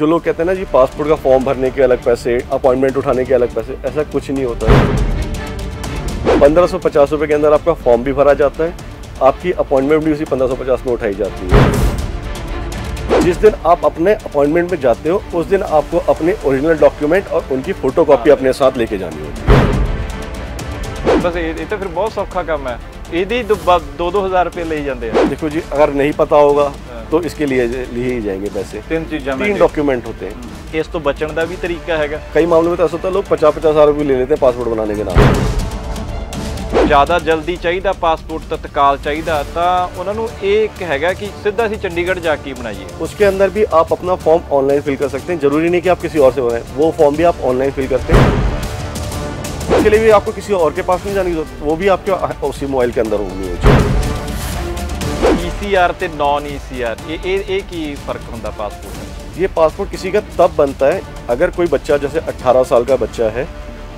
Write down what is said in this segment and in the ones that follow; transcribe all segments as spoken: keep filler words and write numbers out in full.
जो लोग कहते हैं ना जी पासपोर्ट का फॉर्म भरने के अलग पैसे, अपॉइंटमेंट उठाने के अलग पैसे, ऐसा कुछ नहीं होता है। पंद्रह सौ पचास रुपये के अंदर आपका फॉर्म भी भरा जाता है, आपकी अपॉइंटमेंट भी उसी पंद्रह सौ पचास में उठाई जाती है। जिस दिन आप अपने अपॉइंटमेंट में जाते हो उस दिन आपको अपने ओरिजिनल डॉक्यूमेंट और उनकी फोटोकॉपी अपने साथ लेके जानी होगी। बस ये तो फिर बहुत सौखा काम है। यदि दो दो हज़ार रुपये ले ही जाते हैं। देखो जी, अगर नहीं पता होगा तो इसके लिए लिए ही जाएंगे पैसे। तीन चीज़ां तीन डॉक्यूमेंट होते हैं। इस तो बचण का भी तरीका हैगा। कई मामलों में तो ऐसा होता है लोग पचास पचास हज़ार रुपये ले लेते हैं पासपोर्ट बनाने के नाम। ज़्यादा जल्दी चाहिए पासपोर्ट, तत्काल चाहिए, तो उन्होंने ये एक हैगा कि सीधा सी चंडीगढ़ जाके बनाइए। उसके अंदर भी आप अपना फॉर्म ऑनलाइन फिल कर सकते हैं, जरूरी नहीं कि आप किसी और से बनाएं, वो फॉर्म भी आप ऑनलाइन फिल करते हैं। इसके लिए भी आपको किसी और के पास नहीं जाने की जरूरत, वो भी आपके उसी मोबाइल के अंदर होनी चाहिए। ई सी आर ते नॉन ई सी आर ये ये की फर्क होता पासपोर्ट में? ये पासपोर्ट किसी का तब बनता है अगर कोई बच्चा, जैसे अट्ठारह साल का बच्चा है,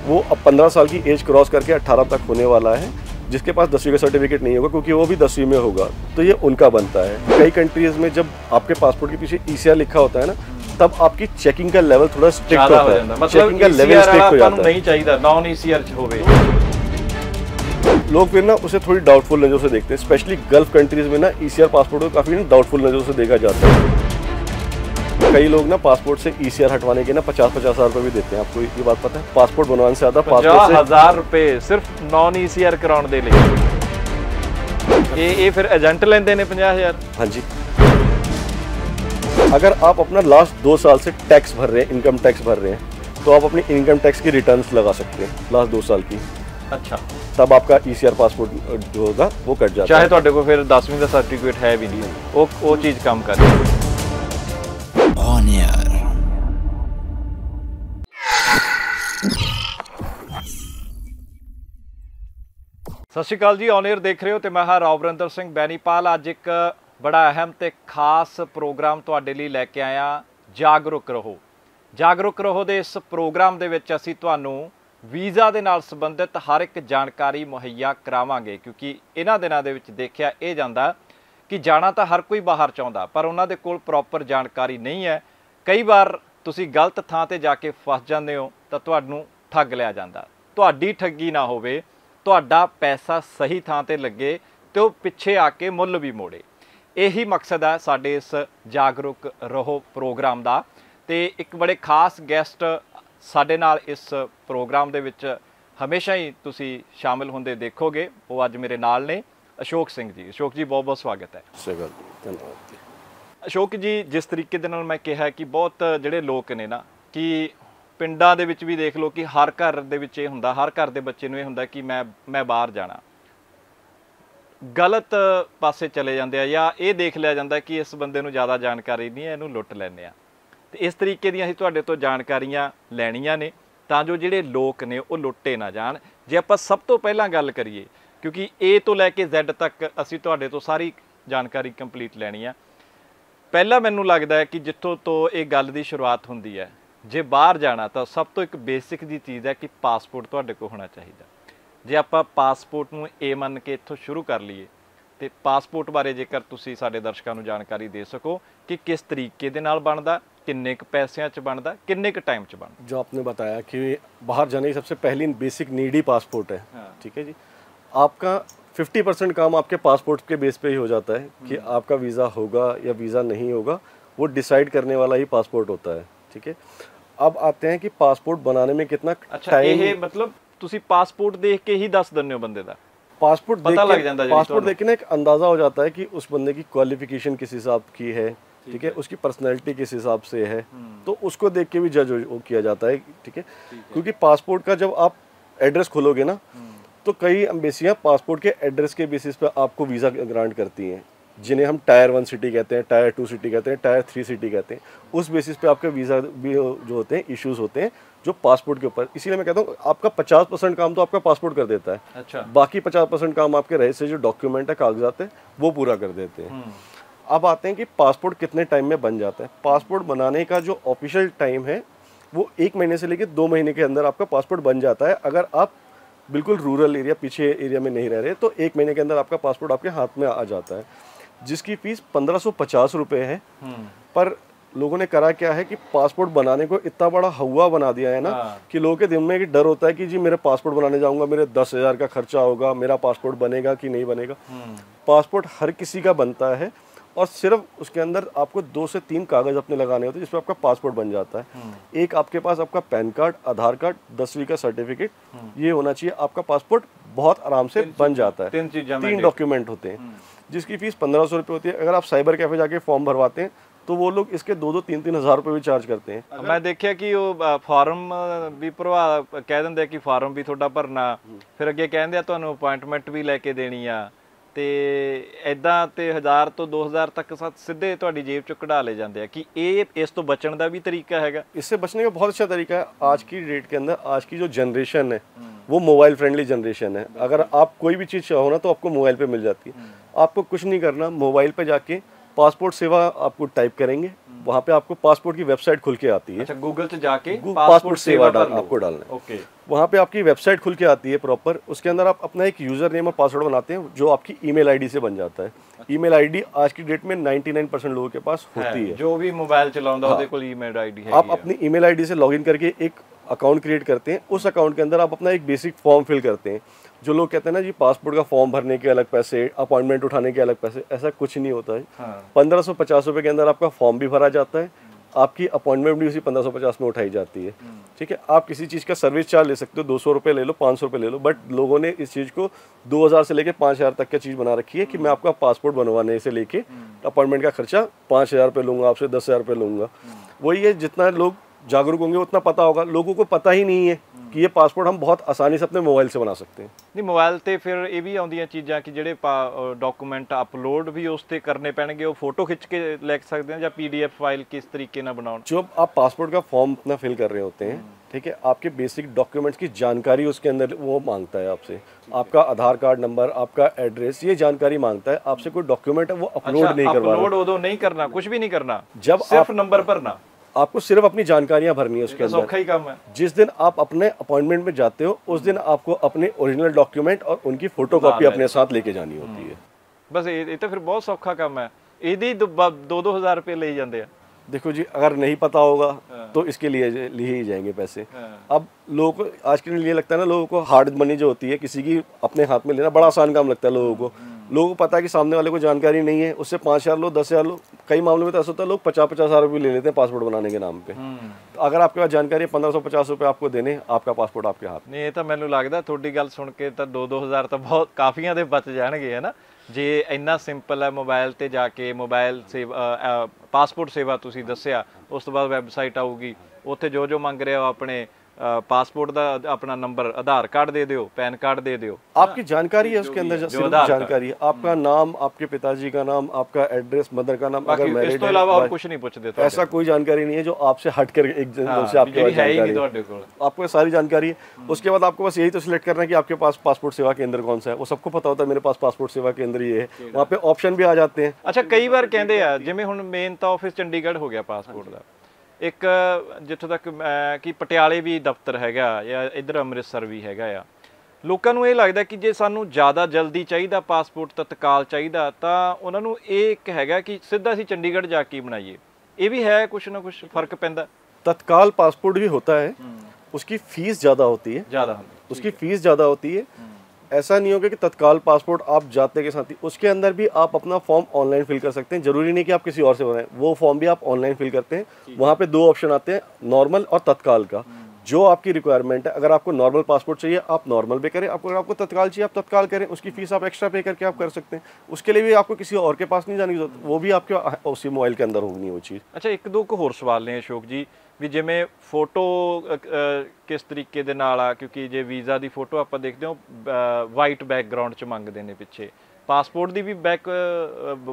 वो अब पंद्रह साल की एज क्रॉस करके अट्ठारह तक होने वाला है, जिसके पास दसवीं का सर्टिफिकेट नहीं होगा, क्योंकि वो भी दसवीं में होगा, तो ये उनका बनता है। कई कंट्रीज़ में जब आपके पासपोर्ट के पीछे ई सी आर लिखा होता है ना, तब आपकी चेकिंग का लेवल थोड़ा स्ट्रिक्ट होता है, मतलब चेकिंग का लेवल स्ट्रिक्ट हो जाता है। नहीं चाहिए नॉन ई सी आर होवे। लोग फिर ना उसे थोड़ी डाउटफुल नजरों से देखते हैं, स्पेशली गल्फ कंट्रीज में ना ई सी आर पासपोर्ट को काफी डाउटफुल नजरों से देखा जाता है। कई लोग ना पासपोर्ट से ई सी आर हटवाने के ना पचास पचास हजार रुपए भी देते हैं। आपको ये बात पता है, पासपोर्ट बनवाने से आता पचास हजार रुपए सिर्फ नॉन ई सी आर कराने के लिए। ये फिर एजेंट लेंदे ने पचास हजार। हाँ जी, अगर आप अपना लास्ट दो साल से टैक्स भर रहे हैं, इनकम टैक्स भर रहे हैं, तो आप अपनी इनकम टैक्स की रिटर्न्स लगा सकते हैं लास्ट दो साल की। अच्छा, तब आपका ई सी आर पासपोर्ट जो होगा वो कट जाता है। चाहे तो को फिर दसवीं का सर्टिफिकेट है भी नहीं, वो वो चीज़ काम कर रही है। सत श्रीकाल जी, ऑन एयर देख रहे हो तो मैं हाँ रावरिंदर सिंह बैनीपाल। अज एक बड़ा अहम ते खास प्रोग्राम तुहाडे लई लैके आया, जागरूक रहो। जागरूक रहो दे इस प्रोग्राम दे विच असीं तुहानूं वीज़ा दे नाल संबंधित हर एक जानकारी मुहैया करावांगे, क्योंकि इन्हां दिनां दे विच देखिआ इह जांदा कि जाना तां हर कोई बाहर चाहुंदा, पर उन्हां दे कोल प्रॉपर जानकारी नहीं है। कई बार तुसीं गलत थां ते जाके फस जांदे हो तां तुहानूं ठग लिआ जांदा। तुहाडी ठगी ना होवे, तुहाडा पैसा सही थां ते लगे ते ओह पिछे आके मुल भी मोड़े। यही मकसद है साढ़े इस जागरूक रहो प्रोग्राम का। तो एक बड़े खास गैसट साढ़े नाल इस प्रोग्राम दे विच हमेशा ही तुसी शामिल होंदे देखोगे, वो अज मेरे नाल ने अशोक सिंह जी। अशोक जी, बहुत बहुत स्वागत है। अशोक जी, जिस तरीके दे नाल मैं कहा कि बहुत जिहड़े लोग ने ना कि पिंडां दे विच भी देख लो कि हर घर दे विच ये हुंदा, हर घर दे बच्चे नूं ये हुंदा कि मैं मैं बाहर जाना, गलत पासे चले जाते हैं, या ये देख लिया जाता है कि इस बंदे नूं ज़्यादा जानकारी नहीं है, इनू लुट लैंदे आ। तो इस तरीके दी असीं तुहाडे तो जानकारियां लैणियां ने तां जो जिहड़े लोग ने वो लुटे ना जाण। जे आपां सब तो पहलां गल करिए, क्योंकि ए तो लैके Z तक असीं तुहाडे तो सारी जानकारी कंप्लीट लैणी है। पहला मैनूं लगदा है कि जिथों तो ये गल दी शुरुआत हुंदी है, जे बाहर जाना तो सब तो एक बेसिक जी चीज़ है कि पासपोर्ट तुहाडे कोल होना चाहिए। जे आपां पासपोर्ट नूं ए मन के इत्थों शुरू कर लीए तो पासपोर्ट बारे जेकर तुसीं साडे दर्शकां नूं जानकारी दे सको कि किस तरीके दे नाल बनदा, किन्ने क पैसों च बनदा, किन्ने क टाइम च बनदा। जो आपने बताया कि बाहर जाने की सबसे पहली बेसिक नीड ही पासपोर्ट है। हाँ। ठीक है जी, आपका फिफ्टी परसेंट काम आपके पासपोर्ट के बेस पे ही हो जाता है कि आपका वीज़ा होगा या वीज़ा नहीं होगा, वो डिसाइड करने वाला ही पासपोर्ट होता है। ठीक है, अब आते हैं कि पासपोर्ट बनाने में कितना टाइम। मतलब तुसी पासपोर्ट देख के ही दस देने हो बंदे दा? पासपोर्ट पता लग जाता है। पासपोर्ट देख के ना एक अंदाज़ा हो जाता है कि उस बंदे की क्वालिफिकेशन किस हिसाब की है, ठीक है, उसकी पर्सनैलिटी किस हिसाब से है, तो उसको देख के भी जज हो किया जाता है। ठीक है, क्योंकि पासपोर्ट का जब आप एड्रेस खोलोगे ना, तो कई एम्बेसियाँ पासपोर्ट के एड्रेस के बेसिस पर आपको वीज़ा ग्रांट करती हैं, जिन्हें हम टायर वन सिटी कहते हैं, टायर टू सिटी कहते हैं, टायर थ्री सिटी कहते हैं। उस बेसिस पे आपके वीज़ा भी जो होते हैं इश्यूज़ होते हैं जो पासपोर्ट के ऊपर। इसीलिए मैं कहता हूँ आपका पचास परसेंट काम तो आपका पासपोर्ट कर देता है। अच्छा। बाकी पचास परसेंट काम आपके रहे से जो डॉक्यूमेंट है, कागजात है, वो पूरा कर देते हैं। अब आते हैं कि पासपोर्ट कितने टाइम में बन जाता है। पासपोर्ट बनाने का जो ऑफिशियल टाइम है वो एक महीने से लेकर दो महीने के अंदर आपका पासपोर्ट बन जाता है। अगर आप बिल्कुल रूरल एरिया, पीछे एरिया में नहीं रह रहे, तो एक महीने के अंदर आपका पासपोर्ट आपके हाथ में आ जाता है, जिसकी फीस पंद्रह सौ पचास रुपये है। पर लोगों ने करा क्या है कि पासपोर्ट बनाने को इतना बड़ा हवा बना दिया है ना कि लोगों के दिल में एक डर होता है कि जी मेरा पासपोर्ट बनाने जाऊंगा, मेरे दस हज़ार का खर्चा होगा, मेरा पासपोर्ट बनेगा कि नहीं बनेगा। पासपोर्ट हर किसी का बनता है और सिर्फ उसके अंदर आपको दो से तीन कागज़ अपने लगाने होते हैं जिसमें आपका पासपोर्ट बन जाता है। एक आपके पास आपका पैन कार्ड, आधार कार्ड, दसवीं का सर्टिफिकेट, ये होना चाहिए। आपका पासपोर्ट बहुत आराम से बन जाता है। तीन डॉक्यूमेंट होते हैं जिसकी फ़ीस पंद्रह सौ रुपये होती है। अगर आप साइबर कैफ़े जाके फॉर्म भरवाते हैं तो वो लोग इसके दो दो तीन तीन हज़ार रुपये भी चार्ज करते हैं। मैं देखिया कि वो फॉर्म भी भरवा कह देंगे कि फॉर्म भी थोड़ा भरना, फिर अगे कहते हैं तुहानू अपॉइंटमेंट भी लैके देनी आ, ते इदा तो हज़ार तो दो हज़ार तक सीधे तो जेब चो कढ़ा ले जाते हैं। कि ये इस तो बचने का भी तरीका है, इससे बचने का बहुत अच्छा तरीका है। आज की डेट के अंदर आज की जो जनरेशन है वो मोबाइल फ्रेंडली जनरेशन है। अगर आप कोई भी चीज़ चाहो ना तो आपको मोबाइल पे मिल जाती है। आपको कुछ नहीं करना, मोबाइल पे जाके पासपोर्ट सेवा आपको टाइप करेंगे, वहाँ पे आपको पासपोर्ट की वेबसाइट खुल के आती है। अच्छा, गूगल से जाके पासपोर्ट सेवा डाल आपको डालना है। ओके, वहाँ पे आपकी वेबसाइट खुल के आती है प्रॉपर। उसके अंदर आप अपना एक यूज़र नेम और पासवर्ड बनाते हैं जो आपकी ईमेल आईडी से बन जाता है। ईमेल आईडी आज की डेट में निन्यानवे परसेंट लोगों के पास होती है। जो भी मोबाइल चलाता है उसके कोल ईमेल आईडी है। आप अपनी ईमेल आईडी से लॉगिन करके एक अकाउंट क्रिएट करते हैं। उस अकाउंट के अंदर आप अपना एक बेसिक फॉर्म फिल करते हैं। जो लोग कहते हैं ना जी पासपोर्ट का फॉर्म भरने के अलग पैसे, अपॉइंटमेंट उठाने के अलग पैसे, ऐसा कुछ नहीं होता है। हाँ। पंद्रह सौ पचास रुपये के अंदर आपका फॉर्म भी भरा जाता है, आपकी अपॉइंटमेंट भी उसी पंद्रह सौ पचास में उठाई जाती है। ठीक है, आप किसी चीज़ का सर्विस चार्ज ले सकते हो, दो सौ रुपये ले लो, पाँच सौ रुपये ले लो, बट लोगों ने इस चीज़ को दो हज़ार से लेकर पाँच हज़ार तक का चीज़ बना रखी है कि मैं आपका पासपोर्ट बनवाने से लेके अपॉइंटमेंट का खर्चा पाँच हज़ार रुपये लूँगा, आपसे दस हज़ार रुपये लूँगा। वही है, जितना लोग जागरूक होंगे उतना पता होगा। लोगों को पता ही नहीं है कि ये पासपोर्ट हम बहुत आसानी से अपने मोबाइल से बना सकते हैं। नहीं, मोबाइल ते फिर ये भी आउंदियां चीज़ां कि जिहड़े डॉक्यूमेंट अपलोड भी उसते करने पैणगे, वो फोटो खिंच के ले सकते हैं या पीडीएफ फाइल किस तरीके ना बनाओ। जब आप पासपोर्ट का फॉर्म अपना फिल कर रहे होते हैं, ठीक है, आपके बेसिक डॉक्यूमेंट्स की जानकारी उसके अंदर वो मांगता है आपसे। आपका आधार कार्ड नंबर, आपका एड्रेस, ये जानकारी मांगता है आपसे। कोई डॉक्यूमेंट है वो अपलोड नहीं करवाना, अपलोड उदो नहीं करना, कुछ भी नहीं करना, जब सिर्फ नंबर भरना। आपको सिर्फ अपनी जानकारियां भरनी है उसके अंदर। ही काम है। जिस दिन आप अपने अपॉइंटमेंट में जाते हो उस दिन आपको अपने ओरिजिनल डॉक्यूमेंट और उनकी फोटो कॉपी अपने साथ लेके जानी होती है। बस ये तो फिर बहुत सौखा काम है। यदि दो दो हज़ार रुपये ले जाते हैं। देखो जी, अगर नहीं पता होगा तो इसके लिए लिए ही जाएंगे पैसे। अब लोगों को आज के लिए लगता है ना, लोगों को हार्ड मनी जो होती है किसी की अपने हाथ में लेना बड़ा आसान काम लगता है। लोगों को लोगों को पता है कि सामने वाले को जानकारी नहीं है, उससे पाँच हज़ार लो, दस हज़ार लो। कई मामलों में तो ऐसा होता है लोग पचास पचास हज़ार रुपये ले लेते हैं पासपोर्ट बनाने के नाम पे। तो अगर आपके पास जानकारी है, पंद्रह सौ पचास रुपये आपको देने, आपका पासपोर्ट आपके हाथ नहीं। ये तो मैंने लगता थोड़ी गल सुन के तो दो दो हज़ार तो बहुत काफ़िया के बच जाएंगे, है ना। जे इन्ना सिंपल है, मोबाइल पर जाके मोबाइल सेवा पासपोर्ट सेवा तुसीं दस्सिया, उस तो बाद वैबसाइट आऊगी, उत्थे जो जो मंग रहे हो अपने पासपोर्ट का अपना नंबर, आधार कार्ड दे दो, पैन कार्ड दे दो, आपकी जानकारी है उसके अंदर, जानकारी है, आपका नाम, आपके पिताजी का नाम, आपका एड्रेस, मदर का नाम, अगर मैरिड है, इसके अलावा और कुछ नहीं पूछते। ऐसा कोई जानकारी नहीं है जो आपसे हटकर एक जन से आपके पास जानकारी है, आपको सारी जानकारी है। उसके बाद आपको बस यही तो सिलेक्ट करना है कि आपके पास पासपोर्ट सेवा केंद्र कौन सा है। वो सबको पता होता है मेरे पास पासपोर्ट सेवा केंद्र ये है, वहाँ पे ऑप्शन भी आ जाते हैं। अच्छा, कई बार कहते हैं जिमें हुण मेन तो ऑफिस चंडीगढ़ हो गया पासपोर्ट का, एक जिथों तक कि पटियाले भी दफ्तर हैगा या इधर अमृतसर भी हैगा आ। लोगों को ये लगता कि जे सानू ज़्यादा जल्दी चाहिए पासपोर्ट, तत्काल चाहिए, तो उन्होंने ये एक हैगा कि सीधा असी चंडीगढ़ जाके बनाइए। ये भी है कुछ ना कुछ फर्क पैंदा। तत्काल पासपोर्ट भी होता है, उसकी फ़ीस ज़्यादा होती है, ज़्यादा उसकी फ़ीस ज़्यादा होती है। ऐसा नहीं होगा कि तत्काल पासपोर्ट आप जाते के साथ ही। उसके अंदर भी आप अपना फॉर्म ऑनलाइन फिल कर सकते हैं, जरूरी नहीं कि आप किसी और से बनाएं, वो फॉर्म भी आप ऑनलाइन फिल करते हैं। वहाँ पे दो ऑप्शन आते हैं, नॉर्मल और तत्काल का, जो आपकी रिक्वायरमेंट है। अगर आपको नॉर्मल पासपोर्ट चाहिए आप नॉर्मल पे करें, आपको आपको तत्काल चाहिए आप तत्काल करें। उसकी फ़ीस आप एक्स्ट्रा पे करके आप कर सकते हैं। उसके लिए भी आपको किसी और के पास नहीं जाने की जरूरत, वो भी आपके उसी मोबाइल के अंदर होगी वो चीज़। अच्छा, एक दो को होर सवाल ने अशोक जी भी जिमें फोटो किस तरीके दे नाल आ, क्योंकि जे वीज़ा की फोटो आप देखते हो वाइट बैकग्राउंड च मंगते हैं, पिछे पासपोर्ट की भी बैक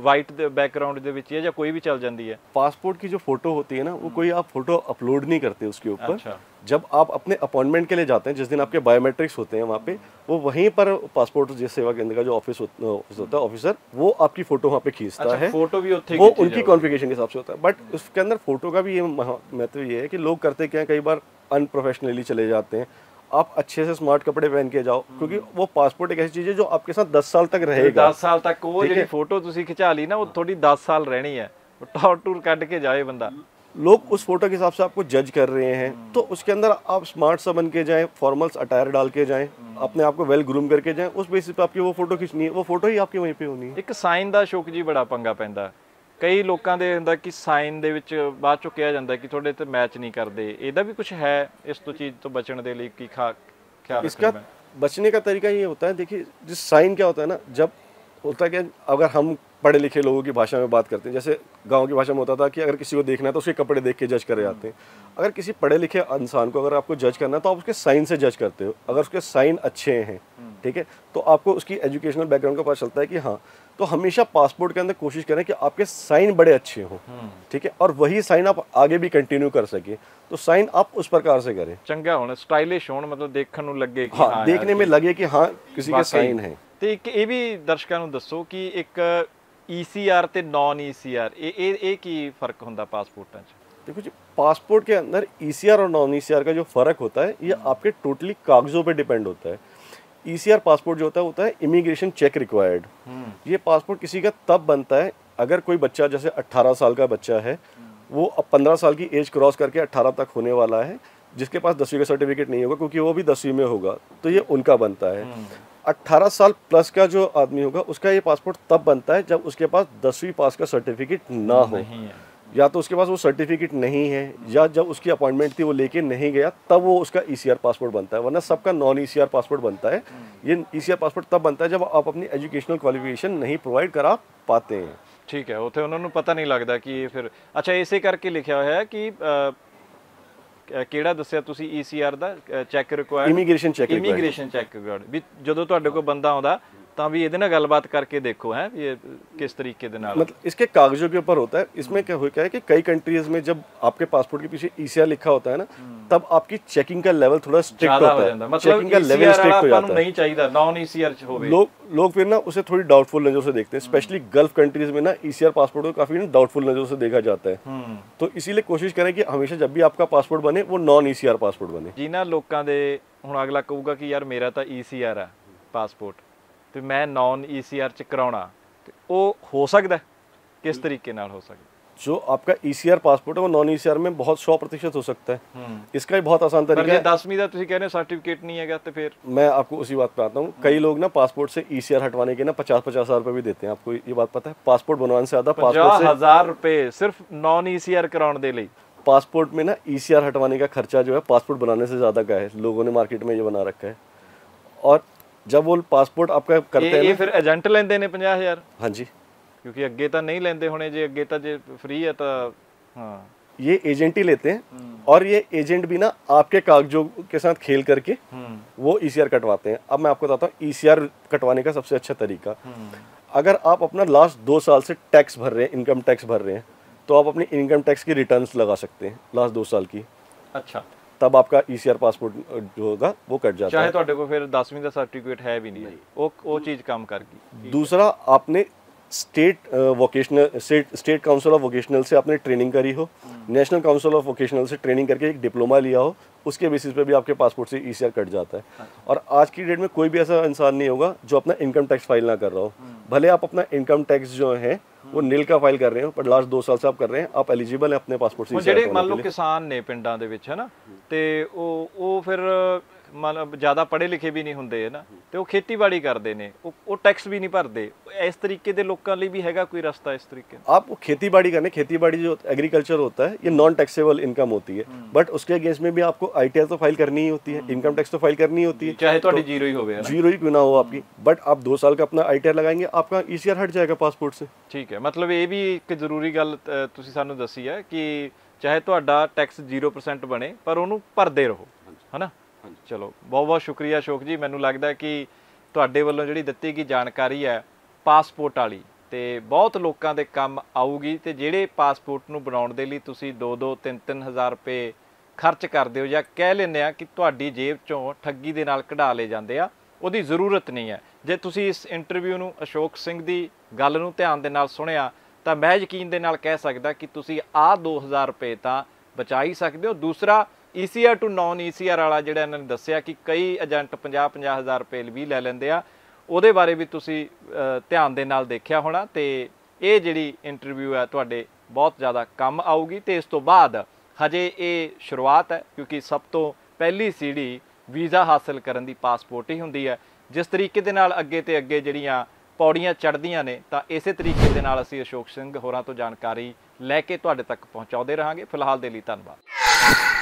वाइट बैकग्राउंड है या कोई भी चल जाती है। पासपोर्ट की जो फोटो होती है ना वो कोई आप फोटो अपलोड नहीं करते उसके ऊपर। अच्छा। जब आप अपने अपॉइंटमेंट के लिए जाते हैं, जिस दिन आपके बायोमेट्रिक्स होते हैं वहाँ पे, वो वहीं पर पासपोर्ट जैसे सेवा केंद्र का जो ऑफिस होता है ऑफिसर, वो आपकी फोटो वहाँ पे खींचता। अच्छा, है फोटो भी वो उनकी कॉन्फ़िगरेशन के हिसाब से होता है। बट उसके अंदर फोटो का भी ये महत्व ये है कि लोग करते क्या, कई बार अनप्रोफेशनली चले जाते हैं। आप अच्छे से स्मार्ट कपड़े पहन के जाओ, क्योंकि वो पासपोर्ट एक ऐसी चीज़ है जो आपके साथ दस साल तक रहेगा। दस साल तक वो जो फोटो तुसी खिचा ली ना, वो थोड़ी दस साल रहनी है। टूर काट के जाए बंदा। लोग उस फोटो के हिसाब से आपको जज कर रहे हैं, तो उसके अंदर आप स्मार्ट सा बन के जाएं, फॉर्मल्स अटायर डाल के जाएं, अपने आप को वेल ग्रूम करके जाएं, उस बेसिस पे आपकी वो फोटो खिंचनी है, वो फोटो ही आपकी वहीं पे होनी है। एक साइन दा अशोक जी बड़ा पंगा पैंदा, कई लोगों के होंगे कि साइन दे विच बाद चो कहा जाता है कि थोड़े तो मैच नहीं करते, इहदा भी कुछ है इस तो चीज़ तो बचने के लिए की खा क्या इसका बचने का तरीका ये होता है। देखिए जिस साइन क्या होता है ना, जब होता है कि अगर हम पढ़े लिखे लोगों की भाषा में बात करते हैं, जैसे गांव की भाषा में होता था कि अगर किसी को देखना है तो उसके कपड़े देख के जज करे जाते हैं। अगर किसी पढ़े लिखे इंसान को अगर आपको जज करना है तो आप उसके साइन से जज करते हो। अगर उसके साइन अच्छे हैं, ठीक है, तो आपको उसकी एजुकेशनल बैकग्राउंड का पता चलता है कि हाँ। तो हमेशा पासपोर्ट के अंदर कोशिश करें कि आपके साइन बड़े अच्छे हों, ठीक है, और वही साइन आप आगे भी कंटिन्यू कर सके। तो साइन आप उस प्रकार से करें, चंगा होना, स्टाइलिश होना, मतलब देखने में लगे कि हाँ, देखने में लगे कि हाँ किसी के साइन है। तो एक ये भी दर्शकों को दसो कि एक ई सी आर ते नॉन ई सी आर ये की फर्क होता पासपोर्टां च? देखो जी, पासपोर्ट के अंदर ई सी आर और नॉन ई सी आर का जो फ़र्क होता है ये आपके टोटली कागज़ों पे डिपेंड होता है। ई सी आर पासपोर्ट जो होता है होता है इमिग्रेशन चेक रिक्वायर्ड। ये पासपोर्ट किसी का तब बनता है अगर कोई बच्चा, जैसे अट्ठारह साल का बच्चा है, वो अब पंद्रह साल की एज क्रॉस करके अट्ठारह तक होने वाला है, जिसके पास दसवीं का सर्टिफिकेट नहीं होगा क्योंकि वो भी दसवीं में होगा, तो ये उनका बनता है। अट्ठारह साल प्लस का जो आदमी होगा उसका ये पासपोर्ट तब बनता है जब उसके पास दसवीं पास का सर्टिफिकेट ना हो, या तो उसके पास वो सर्टिफिकेट नहीं है, या जब उसकी अपॉइंटमेंट थी वो लेके नहीं गया, तब वो उसका ई सी आर पासपोर्ट बनता है, वरना सबका non E C R passport बनता है। ये ई सी आर पासपोर्ट तब बनता है जब आप अपनी एजुकेशनल क्वालिफिकेशन नहीं प्रोवाइड करा पाते हैं, ठीक है, उसे उन्होंने पता नहीं लगता कि फिर। अच्छा, इसे करके लिखा हुआ है कि ਕਿਹੜਾ ਦੱਸਿਆ ਤੁਸੀਂ ਈ ਸੀ ਆਰ ਦਾ check required, immigration check, immigration check required ਵੀ ਜਦੋਂ ਤੁਹਾਡੇ ਕੋਲ ਬੰਦਾ ਆਉਂਦਾ ਤਾਂ ਵੀ ਇਹਦੇ ਨਾਲ ਗੱਲਬਾਤ ਕਰਕੇ ਦੇਖੋ ਹੈ ਇਹ ਕਿਸ ਤਰੀਕੇ ਦੇ ਨਾਲ, ਮਤਲਬ ਇਸਕੇ ਕਾਗਜ਼ੋਂ ਕੇ ਉੱਪਰ ਹੋਤਾ ਹੈ। ਇਸਮੇ ਕਿਆ ਹੋਇਆ ਕਿ ਕਈ ਕੰਟਰੀਜ਼ ਮੇਂ ਜਬ ਆਪਕੇ ਪਾਸਪੋਰਟ ਕੇ ਪਿੱਛੇ ਈ ਸੀ ਆਰ ਲਿਖਾ ਹੋਤਾ ਹੈ ਨਾ, तब आपकी चेकिंग का लेवल थोड़ा स्ट्रिक्ट होता है, मतलब चेकिंग का लेवल स्ट्रिक्ट हो जाता है, नहीं चाहिए नॉन ई सी आर होवे। लोग लोग फिर ना उसे थोड़ी डाउटफुल नजरों से देखते हैं, स्पेशली गल्फ कंट्रीज में ना ई सी आर पासपोर्ट को काफी ना डाउटफुल नजरों से देखा जाता है। तो इसीलिए कोशिश करें कि हमेशा जब भी आपका पासपोर्ट बने वो non E C R passport बने। जिन्हां लोकां दे हुण अगला कहूगा कि यार मेरा तो ई सी आर है पासपोर्ट तो मैं नॉन ई सी आर च कराउणा, वो हो सकता है किस तरीके नाल हो सकता है? जो आपका ई सी आर पासपोर्ट है वो नॉन ई सी आर में बहुत सौ प्रतिशत हो सकता है। इसका भी बहुत आसान तरीका है। दसवीं का तुम कह रहे हो सर्टिफिकेट नहीं है, तो फिर मैं आपको उसी बात पे आता हूँ। कई लोग ना पासपोर्ट से ई सी आर हटवाने के ना पचास पचास हजार रुपये भी देते हैं। आपको ये बात पता है, पासपोर्ट बनवाने से ज्यादा पचास हजार रुपये सिर्फ नॉन ई सी आर कराने के लिए। पासपोर्ट में ना ई सी आर हटवाने का खर्चा जो है पासपोर्ट बनाने से ज्यादा का है, लोगों ने मार्केट में ये बना रखा है। और जब वो पासपोर्ट आपका करते हैं फिर एजेंट लेंदे ने पचास हजार। हाँ जी, क्योंकि अगे तो नहीं लेंदे होने जी, अगे तो जे फ्री है तो हाँ ये एजेंट ही लेते हैं। और ये एजेंट भी ना आपके कागजों के साथ खेल करके वो ई सी आर कटवाते हैं। अब मैं आपको बताता हूँ ई सी आर कटवाने का सबसे अच्छा तरीका। अगर आप अपना लास्ट दो साल से टैक्स भर रहे हैं, इनकम टैक्स भर रहे हैं, तो आप अपनी इनकम टैक्स की रिटर्न्स लगा सकते हैं लास्ट दो साल की। अच्छा, तब आपका ई सी आर पासपोर्ट जो होगा वो कट जाता है, चाहे तो आपको फिर दसवीं का सर्टिफिकेट है भी नहीं, वो वो चीज़ काम करगी। दूसरा, आपने state vocational state state council of vocational से आपने ट्रेनिंग करी हो, नेशनल काउंसिल ऑफ वोकेशनल से ट्रेनिंग करके एक डिप्लोमा लिया हो, उसके बेसिस पे भी आपके पासपोर्ट से ई सी आर कट जाता है। अच्छा। और आज की डेट में कोई भी ऐसा इंसान नहीं होगा जो अपना इनकम टैक्स फाइल ना कर रहा हो। भले आप अपना इनकम टैक्स जो है वो नील का फाइल कर रहे हो, पर लास्ट दो साल से आप कर रहे हैं, आप एलिजिबल है अपने पासपोर्ट से। ਜਿਹੜੇ ਮੰਨ ਲਓ किसान ਨੇ ਪਿੰਡਾਂ ਦੇ ਵਿੱਚ ਹਨਾ, ਤੇ ਉਹ ਉਹ ਫਿਰ ਮਤਲਬ ਜ਼ਿਆਦਾ ਪੜ੍ਹੇ ਲਿਖੇ ਵੀ ਨਹੀਂ ਹੁੰਦੇ ਹਨਾ, ਤੇ ਉਹ ਖੇਤੀਬਾੜੀ ਕਰਦੇ ਨੇ, ਉਹ ਉਹ ਟੈਕਸ ਵੀ ਨਹੀਂ ਭਰਦੇ। ਇਸ ਤਰੀਕੇ ਦੇ ਲੋਕਾਂ ਲਈ ਵੀ ਹੈਗਾ ਕੋਈ ਰਸਤਾ ਇਸ ਤਰੀਕੇ? ਆਪ ਖੇਤੀਬਾੜੀ ਕਰਨੇ, ਖੇਤੀਬਾੜੀ ਜੋ ਐਗਰੀਕਲਚਰ ਹੁੰਦਾ ਹੈ ਇਹ ਨॉन ਟੈਕਸੇਬਲ ਇਨਕਮ ਹੁੰਦੀ ਹੈ, ਬਟ ਉਸਕੇ ਅਗੇਂਸਟ ਮੇਂ ਵੀ ਆਪਕੋ आई टी आर तो फाइल करनी ही होती है, इनकम टैक्स तो फाइल करनी ही होती है, चाहे तो जीरो ही हो गया, जीरो ही क्यों ना हो आपकी, बट आप दो साल का अपना आई टी आर लगाएंगे, आपका ई सी आर हट जाएगा पासपोर्ट से। ठीक है, मतलब ये भी एक जरूरी गल तुसी सानू दसी है कि चाहे तुहाडा टैक्स जीरो परसेंट बने पर उहनू भरदे रहो, है ना। चलो, बहुत बहुत शुक्रिया अशोक जी। मैनू लगता है कि तुहाडे वल्लों जिहड़ी दित्ती गई जानकारी है पासपोर्ट वाली तो बहुत लोगों के काम आऊगी, तो जिहड़े पासपोर्ट नूं बनाउण दे लई तुसी दो दो तीन तीन हज़ार रुपये खर्च करते हो, या कह लें कि तुहाडी जेब चों ठगी दे नाल कढ़ा ले जांदे आ, उहदी जरूरत नहीं है। जे तुसी इस इंटरव्यू नूं अशोक सिंह दी गल नूं ध्यान दे नाल सुणिया तां मैं यकीन दे नाल कह सकदा कि तुसी आ दो हज़ार रुपये तां बचा ही सकदे हो। दूसरा, E C R to non E C R वाला जिहड़ा इन्हां ने दस्सिया कि कई एजेंट पचास पचास हज़ार रुपये भी लै लैंदे आ, उहदे बारे भी तुसी ध्यान दे नाल देखिया होना, तो ये जिहड़ी इंटरव्यू है तुहाडे बहुत ज़्यादा कम आऊगी। तो इस तो बाद हजे ये शुरुआत है, क्योंकि सब तो पहली सीढ़ी वीज़ा हासिल करन दी पासपोर्ट ही हुंदी है। जिस तरीके दे नाल अगे ते अगे जड़ियाँ पौड़ियाँ चढ़दियां ने तां इसे तरीके दे नाल असीं अशोक सिंह होरां तो जानकारी लैके तुहाडे तक पहुँचाउंदे रहांगे। फिलहाल दे लई धन्नवाद।